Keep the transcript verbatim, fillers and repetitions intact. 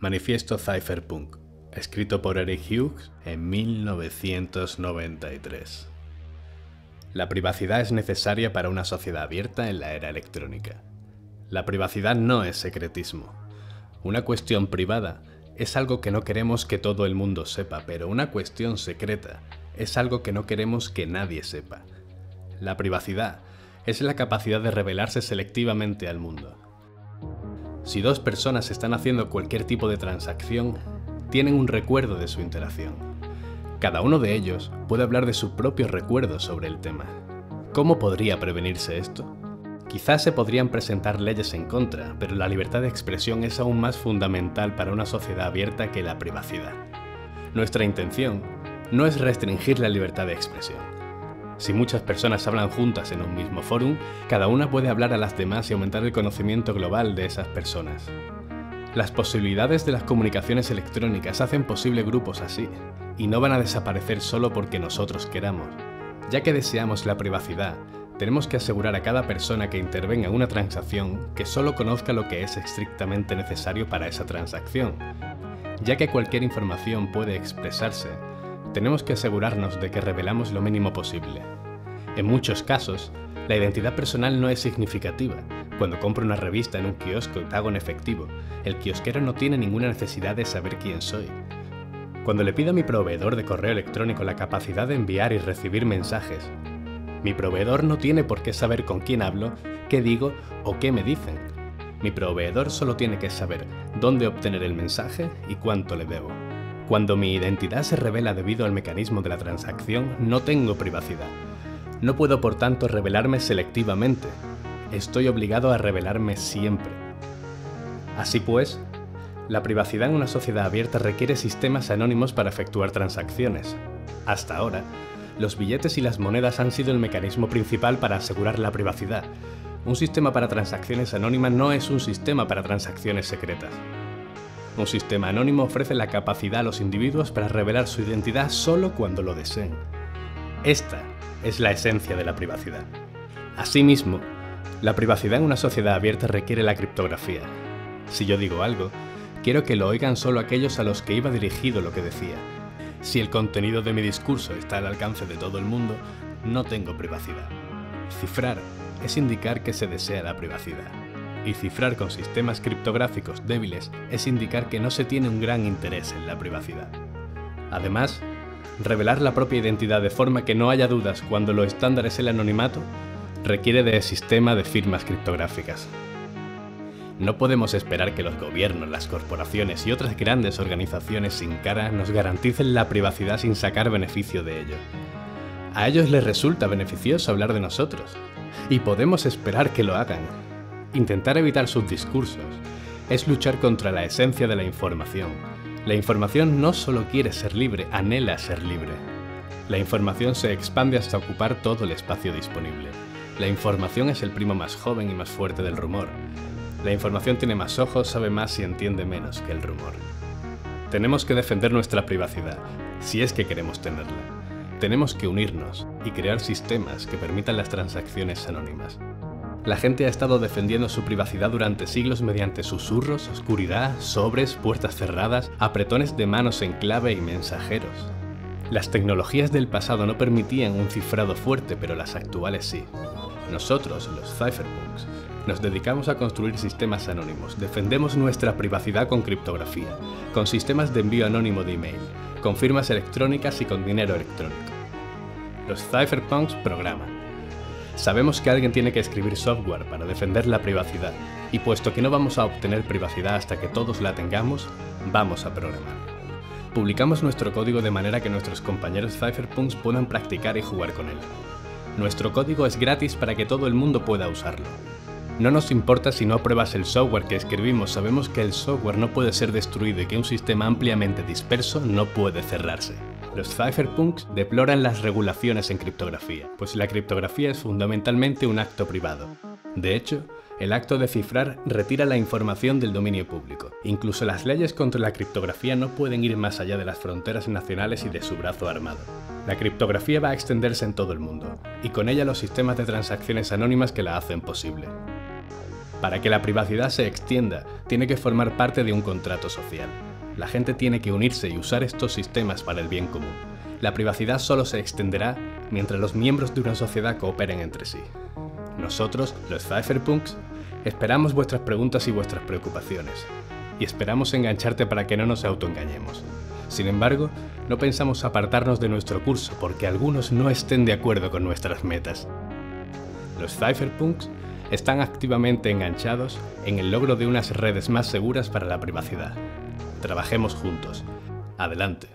Manifiesto Cypherpunk, escrito por Eric Hughes en mil novecientos noventa y tres. La privacidad es necesaria para una sociedad abierta en la era electrónica. La privacidad no es secretismo. Una cuestión privada es algo que no queremos que todo el mundo sepa, pero una cuestión secreta es algo que no queremos que nadie sepa. La privacidad es la capacidad de revelarse selectivamente al mundo. Si dos personas están haciendo cualquier tipo de transacción, tienen un recuerdo de su interacción. Cada uno de ellos puede hablar de su propio recuerdo sobre el tema. ¿Cómo podría prevenirse esto? Quizás se podrían presentar leyes en contra, pero la libertad de expresión es aún más fundamental para una sociedad abierta que la privacidad. Nuestra intención no es restringir la libertad de expresión. Si muchas personas hablan juntas en un mismo fórum, cada una puede hablar a las demás y aumentar el conocimiento global de esas personas. Las posibilidades de las comunicaciones electrónicas hacen posible grupos así, y no van a desaparecer solo porque nosotros queramos. Ya que deseamos la privacidad, tenemos que asegurar a cada persona que intervenga en una transacción que solo conozca lo que es estrictamente necesario para esa transacción. Ya que cualquier información puede expresarse, tenemos que asegurarnos de que revelamos lo mínimo posible. En muchos casos, la identidad personal no es significativa. Cuando compro una revista en un kiosco y pago en efectivo, el kiosquero no tiene ninguna necesidad de saber quién soy. Cuando le pido a mi proveedor de correo electrónico la capacidad de enviar y recibir mensajes, mi proveedor no tiene por qué saber con quién hablo, qué digo o qué me dicen. Mi proveedor solo tiene que saber dónde obtener el mensaje y cuánto le debo. Cuando mi identidad se revela debido al mecanismo de la transacción, no tengo privacidad. No puedo, por tanto, revelarme selectivamente. Estoy obligado a revelarme siempre. Así pues, la privacidad en una sociedad abierta requiere sistemas anónimos para efectuar transacciones. Hasta ahora, los billetes y las monedas han sido el mecanismo principal para asegurar la privacidad. Un sistema para transacciones anónimas no es un sistema para transacciones secretas. Un sistema anónimo ofrece la capacidad a los individuos para revelar su identidad solo cuando lo deseen. Esta es la esencia de la privacidad. Asimismo, la privacidad en una sociedad abierta requiere la criptografía. Si yo digo algo, quiero que lo oigan solo aquellos a los que iba dirigido lo que decía. Si el contenido de mi discurso está al alcance de todo el mundo, no tengo privacidad. Cifrar es indicar que se desea la privacidad. Y cifrar con sistemas criptográficos débiles es indicar que no se tiene un gran interés en la privacidad. Además, revelar la propia identidad de forma que no haya dudas cuando lo estándar es el anonimato requiere de sistema de firmas criptográficas. No podemos esperar que los gobiernos, las corporaciones y otras grandes organizaciones sin cara nos garanticen la privacidad sin sacar beneficio de ello. A ellos les resulta beneficioso hablar de nosotros, y podemos esperar que lo hagan. Intentar evitar sus discursos es luchar contra la esencia de la información. La información no solo quiere ser libre, anhela ser libre. La información se expande hasta ocupar todo el espacio disponible. La información es el primo más joven y más fuerte del rumor. La información tiene más ojos, sabe más y entiende menos que el rumor. Tenemos que defender nuestra privacidad, si es que queremos tenerla. Tenemos que unirnos y crear sistemas que permitan las transacciones anónimas. La gente ha estado defendiendo su privacidad durante siglos mediante susurros, oscuridad, sobres, puertas cerradas, apretones de manos en clave y mensajeros. Las tecnologías del pasado no permitían un cifrado fuerte, pero las actuales sí. Nosotros, los cypherpunks, nos dedicamos a construir sistemas anónimos, defendemos nuestra privacidad con criptografía, con sistemas de envío anónimo de email, con firmas electrónicas y con dinero electrónico. Los cypherpunks programan. Sabemos que alguien tiene que escribir software para defender la privacidad, y puesto que no vamos a obtener privacidad hasta que todos la tengamos, vamos a programar. Publicamos nuestro código de manera que nuestros compañeros cypherpunks puedan practicar y jugar con él. Nuestro código es gratis para que todo el mundo pueda usarlo. No nos importa si no apruebas el software que escribimos, sabemos que el software no puede ser destruido y que un sistema ampliamente disperso no puede cerrarse. Los cypherpunks deploran las regulaciones en criptografía, pues la criptografía es fundamentalmente un acto privado. De hecho, el acto de cifrar retira la información del dominio público. Incluso las leyes contra la criptografía no pueden ir más allá de las fronteras nacionales y de su brazo armado. La criptografía va a extenderse en todo el mundo, y con ella los sistemas de transacciones anónimas que la hacen posible. Para que la privacidad se extienda, tiene que formar parte de un contrato social. La gente tiene que unirse y usar estos sistemas para el bien común. La privacidad solo se extenderá mientras los miembros de una sociedad cooperen entre sí. Nosotros, los Cypherpunks, esperamos vuestras preguntas y vuestras preocupaciones. Y esperamos engancharte para que no nos autoengañemos. Sin embargo, no pensamos apartarnos de nuestro curso porque algunos no estén de acuerdo con nuestras metas. Los Cypherpunks están activamente enganchados en el logro de unas redes más seguras para la privacidad. Trabajemos juntos. Adelante.